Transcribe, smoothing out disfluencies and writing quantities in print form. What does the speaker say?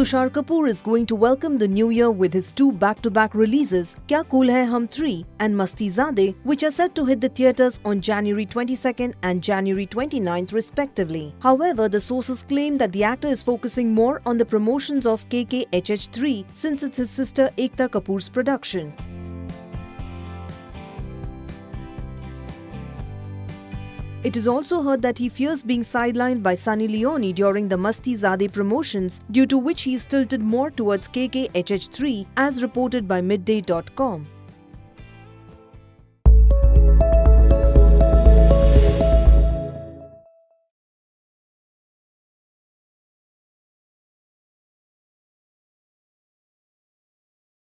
Tushar Kapoor is going to welcome the new year with his two back-to-back releases, Kya Kool Hai Hum 3 and Mastizaade, which are set to hit the theatres on January 22nd and January 29th respectively. However, the sources claim that the actor is focusing more on the promotions of KKHH3 since it's his sister Ekta Kapoor's production. It is also heard that he fears being sidelined by Sunny Leone during the Mastizaade promotions, due to which he is tilted more towards KKHH3 as reported by Midday.com.